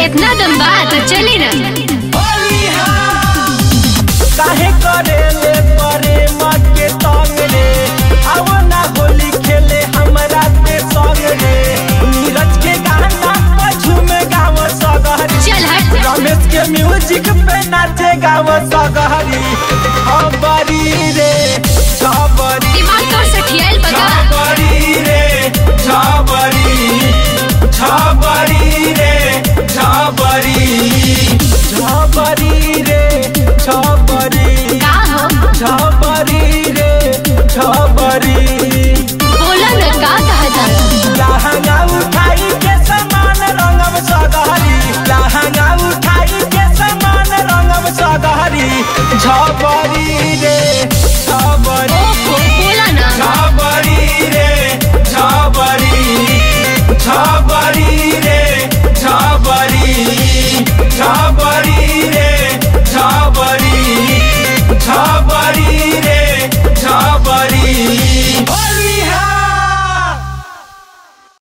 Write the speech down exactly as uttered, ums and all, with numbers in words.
इतना दम बात चली ना काहे करे